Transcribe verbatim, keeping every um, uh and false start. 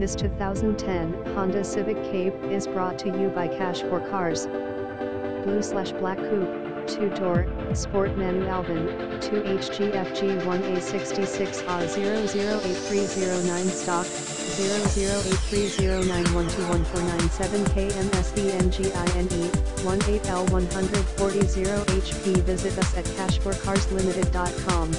This two thousand ten Honda Civic Cape is brought to you by Cash for Cars. Blue slash black coupe, two-door, sport menu Alvin, two H G F G one A six six A zero zero eight three zero nine stock, zero zero eight three zero nine one two one four nine seven K M S D N G I N E, one eight L one four zero H P. Visit us at Cash for Cars Limited dot com.